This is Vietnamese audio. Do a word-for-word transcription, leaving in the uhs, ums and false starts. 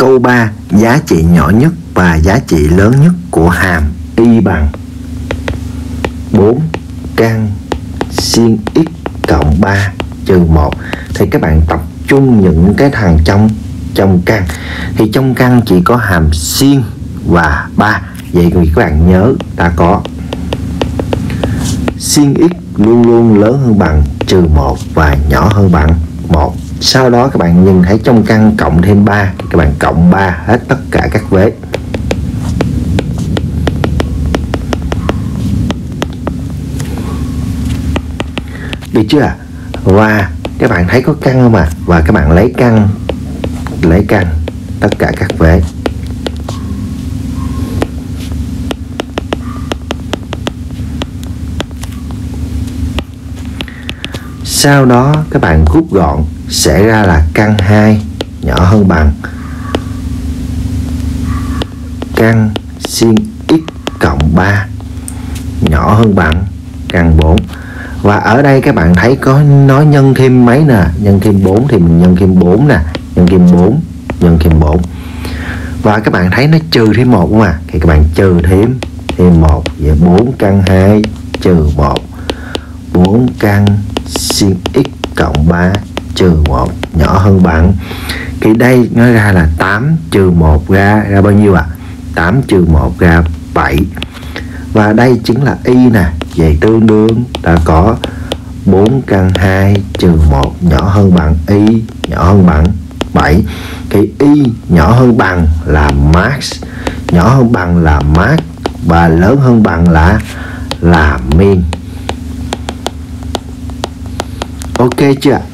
Câu ba, giá trị nhỏ nhất và giá trị lớn nhất của hàm y bằng bốn căn sin x cộng ba trừ một. Thì các bạn tập trung những cái thằng trong trong căn. Thì trong căn chỉ có hàm sin và ba. Vậy thì các bạn nhớ ta có sin x luôn luôn lớn hơn bằng trừ một và nhỏ hơn bằng một. Sau đó các bạn nhìn thấy trong căn cộng thêm ba, các bạn cộng ba hết tất cả các vế. Được chưa ạ? Và các bạn thấy có căn mà, và các bạn lấy căn lấy căn tất cả các vế. Sau đó các bạn rút gọn sẽ ra là căn hai nhỏ hơn bằng căn sin x cộng ba nhỏ hơn bằng căn bốn. Và ở đây các bạn thấy có nó nhân thêm mấy nè, nhân thêm bốn thì mình nhân thêm bốn nè, nhân thêm bốn, nhân thêm bốn. Và các bạn thấy nó trừ thêm một mà, thì các bạn trừ thêm thêm một, vậy bốn căn hai trừ một, bốn căn sin x cộng ba trừ một nhỏ hơn bằng. Thì đây nó ra là tám trừ một ra ra bao nhiêu ạ? À? tám trừ một ra bảy. Và đây chính là y nè. Vậy tương đương ta có bốn căn hai trừ một nhỏ hơn bằng y nhỏ hơn bằng bảy. Thì y nhỏ hơn bằng là max, nhỏ hơn bằng là max, và lớn hơn bằng là là min. Ok chưa?